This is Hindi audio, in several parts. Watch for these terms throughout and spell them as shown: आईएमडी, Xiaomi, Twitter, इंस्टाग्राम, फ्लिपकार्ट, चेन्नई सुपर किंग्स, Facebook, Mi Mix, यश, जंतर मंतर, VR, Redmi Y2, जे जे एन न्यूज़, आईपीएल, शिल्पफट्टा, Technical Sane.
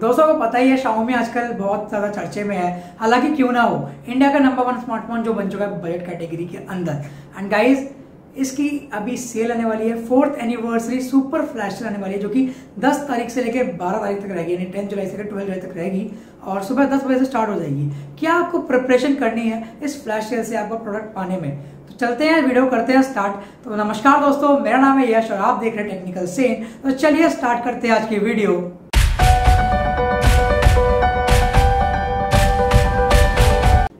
दोस्तों को पता ही है Xiaomi आजकल बहुत ज़्यादा चर्चे में है, हालांकि क्यों ना हो इंडिया का नंबर 1 स्मार्टफोन जो बन चुका है बजट कैटेगरी के अंदर। एंड गाइज इसकी अभी सेल आने वाली है, 4th anniversary super flash sale आने वाली है जो कि 10 तारीख से लेकर 12 तारीख तक रहेगी, यानी 10 जुलाई से लेकर 12 जुलाई तक रहेगी और सुबह 10 बजे से स्टार्ट हो जाएगी। क्या आपको प्रिपरेशन करनी है इस फ्लैश सेल से आपका प्रोडक्ट पाने में, तो चलते हैं वीडियो करते हैं स्टार्ट। तो नमस्कार दोस्तों, मेरा नाम है यश और आप देख रहे हैं टेक्निकल सेन। तो चलिए स्टार्ट करते हैं आज की वीडियो।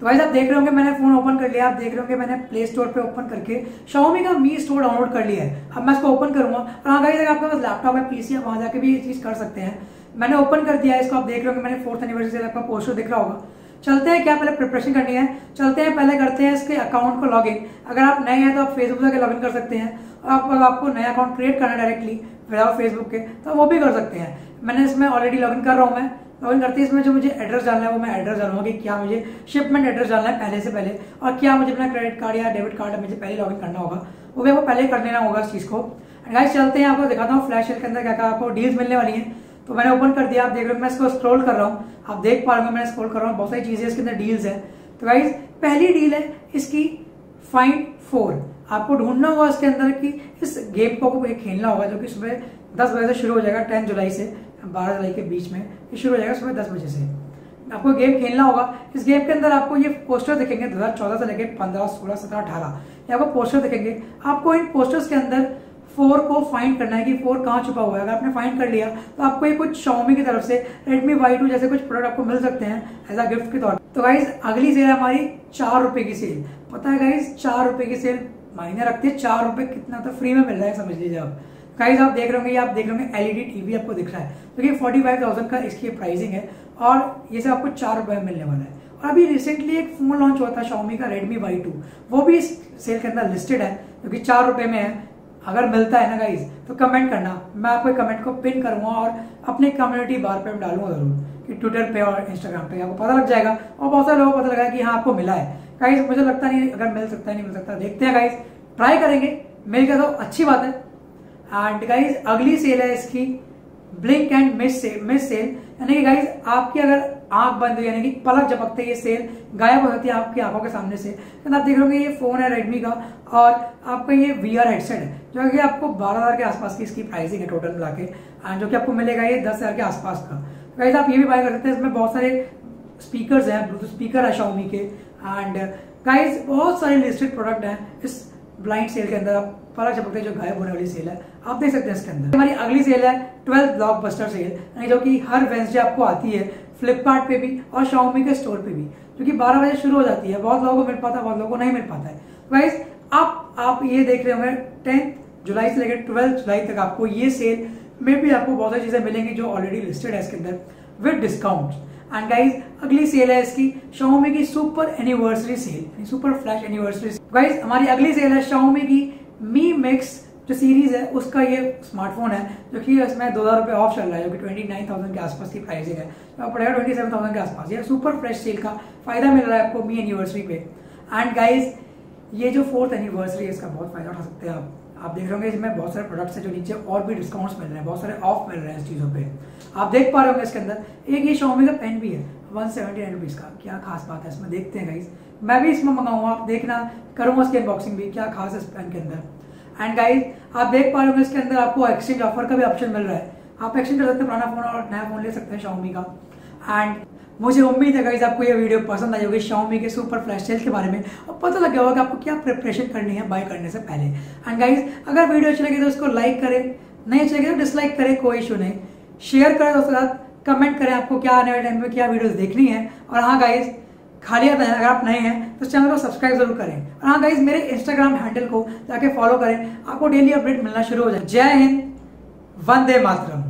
तो गाइस आप देख रहे होंगे मैंने फोन ओपन कर लिया, आप देख रहे होंगे मैंने प्ले स्टोर पे ओपन करके Xiaomi का Mi स्टोर डाउनलोड कर लिया है। अब मैं इसको ओपन करूंगा और हाँ गाइस अगर आपके पास लैपटॉप है, पीसी है, वहां जाके भी ये चीज कर सकते हैं। मैंने ओपन कर दिया है इसको, आप देख रहे होंगे मैंने 4th एनिवर्सरी सेल आपका पोस्टर दिख रहा होगा। चलते हैं, क्या पहले प्रिपरेशन करनी है, चलते हैं पहले करते हैं इसके अकाउंट को लॉगिन। अगर आप नए हैं तो आप फेसबुक जाकर लॉगिन कर सकते हैं, अगर आपको नया अकाउंट क्रिएट करना है डायरेक्टली विदाउट फेसबुक के तो वो भी कर सकते हैं। मैंने इसमें ऑलरेडी लॉगिन कर रहा हूँ, मैं लॉगिन करते ही इसमें जो मुझे एड्रेस डालना है वो मैं एड्रेस डालूंगा कि क्या मुझे शिपमेंट एड्रेस डालना है पहले से पहले, और क्या मुझे अपना क्रेडिट कार्ड या डेबिट कार्ड मुझे पहले लॉगिन करना होगा, वो भी आपको पहले कर लेना होगा इस चीज़ को। एंड गाइस चलते हैं, आपको दिखाता हूँ फ्लैश सेल के अंदर क्या क्या आपको डील्स मिलने वाली है। तो मैंने ओपन कर दिया, आप देख रहे हो मैं इसको स्क्रॉल कर रहा हूँ, आप देख पा रहे हो मैंने स्क्रॉल कर रहा हूँ, बहुत सारी चीज़ें इसके अंदर डील्स है। तो गाइस पहली डील है इसकी फाइंड 4, आपको ढूंढना होगा इसके अंदर कि इस गेम को आपको खेलना होगा जो कि सुबह 10 बजे से शुरू हो जाएगा, 10 जुलाई से 12 जुलाई के बीच में ये शुरू हो जाएगा सुबह 10 बजे से। आपको गेम खेलना होगा, इस गेम के अंदर आपको ये पोस्टर दिखेंगे 2014 से लेकर 15, 16, 17, 18 ये आपको पोस्टर दिखेंगे। आपको इन पोस्टर्स के अंदर 4 को फाइंड करना है कि 4 कहाँ छुपा हुआ है। अगर आपने फाइंड कर लिया तो आपको ये कुछ Xiaomi की तरफ से Redmi Y2 जैसे कुछ प्रोडक्ट आपको मिल सकते हैं एज अ गिफ्ट के तौर पर। तो गाइज अगली सेल हमारी 4 रुपये की सेल, पता है गाइज 4 रुपये की सेल मायने रखते हैं, 4 रुपये कितना तो फ्री में मिल रहा है समझ लीजिए आप। गाइस आप देख रहे होंगे, आप देख रहे होंगे LED टीवी आपको दिख रहा है क्योंकि 45,000 का इसकी प्राइसिंग है और ये सब आपको 4 रुपये में मिलने वाला है। और अभी रिसेंटली एक फोन लॉन्च हुआ था Xiaomi का Redmi Y2, वो भी इस सेल के अंदर लिस्टेड है क्योंकि 4 रुपये में है। अगर मिलता है ना गाइज तो कमेंट करना, मैं आपको कमेंट को पिन करूंगा और अपने कम्युनिटी बार पर डालूंगा जरूर कि ट्विटर पे और इंस्टाग्राम पे आपको पता लग जाएगा और बहुत सारे लोगों को पता लगा कि हाँ आपको मिला है। गाइज मुझे लगता नहीं अगर मिल सकता है नहीं मिल सकता, देखते हैं गाइज, ट्राई करेंगे, मिल गया तो अच्छी बात है। एंड गाइज अगली सेल है इसकी ब्लिंक एंड मिस सेल, यानी कि गाइज आपकी अगर आंख बंद हुई यानी कि पलक झपकते ये सेल गायब हो जाती है आपकी आंखों के सामने से। तो आप देख रहे होंगे ये फोन है Redmi का और आपका ये VR हेडसेट है जो कि आपको 12,000 के आसपास की इसकी प्राइसिंग है टोटल मिला के, एंड जो कि आपको मिलेगा ये 10,000 के आसपास का। तो गाइज आप ये भी बाय कर सकते हैं, इसमें बहुत सारे स्पीकर्स हैं, ब्लूटूथ स्पीकर है Xiaomi के। एंड गाइज बहुत सारे लिस्टेड प्रोडक्ट हैं इस ब्लाइंड सेल के अंदर, आप पलक झपकते जो गायब होने वाली सेल है आप देख सकते हैं इसके अंदर। हमारी अगली सेल है 12th ब्लॉकबस्टर सेल जो कि हर वेंसडे आपको आती है फ्लिपकार्ट पे भी और Xiaomi के स्टोर पे भी, जो कि 12 बजे शुरू हो जाती है। बहुत लोगों को मिल पाता है, बहुत लोगों को नहीं मिल पाता है। गाइस आप ये देख रहे होंगे 10 जुलाई से लेकर 12 जुलाई तक आपको ये सेल में भी आपको बहुत सारी चीज़ें मिलेंगी जो ऑलरेडी लिस्टेड है इसके अंदर विद डिस्काउंट। एंड गाइज अगली सेल है इसकी Xiaomi की super anniversary sale, super flash anniversary. Guys हमारी अगली सेल है Xiaomi की Mi Mix जो सीरीज है उसका ये स्मार्टफोन है जो कि इसमें 2,000 रुपये ऑफ चल रहा है जो कि 29,000 के आसपास की प्राइसिंग है, तो पड़ेगा 27,000 के आसपास। ये सुपर फ्लैश सेल का फायदा मिल रहा है आपको Mi एनिवर्सरी पे। एंड गाइज ये जो 4th एनिवर्सरी है इसका बहुत फायदा उठा सकते हैं आप। आप देख रहे होंगे इसमें बहुत सारे प्रोडक्ट्स हैं जो नीचे और भी डिस्काउंट्स मिल रहे हैं, बहुत सारे ऑफ मिल रहे हैं इस चीज़ों पे। आप देख पा रहे होंगे इसके अंदर एक ये Xiaomi का पेन भी है 179 रुपीज़ का, क्या खास बात है इसमें, देखते हैं गाइज मैं भी इसमें मंगाऊंगा, आप देखना करूँगा इसकी अनबॉक्सिंग भी, क्या खास है इस पेन के अंदर। एंड गाइज आप देख पा रहे होंगे इसके अंदर आपको एक्सचेंज ऑफर का भी ऑप्शन मिल रहा है, आप एक्सचेंज कर सकते हैं पुराना फोन और नया फोन ले सकते हैं Xiaomi का। एंड मुझे उम्मीद है गाइज आपको ये वीडियो पसंद आई होगी Xiaomi के सुपर फ्लैश सेल के बारे में और पता लग गया होगा कि आपको क्या प्रिपरेशन करनी है बाय करने से पहले। एंड गाइज अगर वीडियो अच्छी लगी तो उसको लाइक करें, नहीं अच्छी लगी तो डिसलाइक करें, कोई इशू नहीं। शेयर करें दोस्तों के साथ, कमेंट करें आपको क्या आने वाले टाइम में क्या वीडियोस देखनी है। और हाँ गाइज खाली आता है, अगर आप नए हैं तो चैनल को सब्सक्राइब जरूर करें। और हाँ गाइज मेरे इंस्टाग्राम हैंडल को जाके फॉलो करें, आपको डेली अपडेट मिलना शुरू हो जाए। जय हिंद, वंदे मातरम।